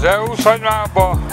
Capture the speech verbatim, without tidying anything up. Zeus anyába.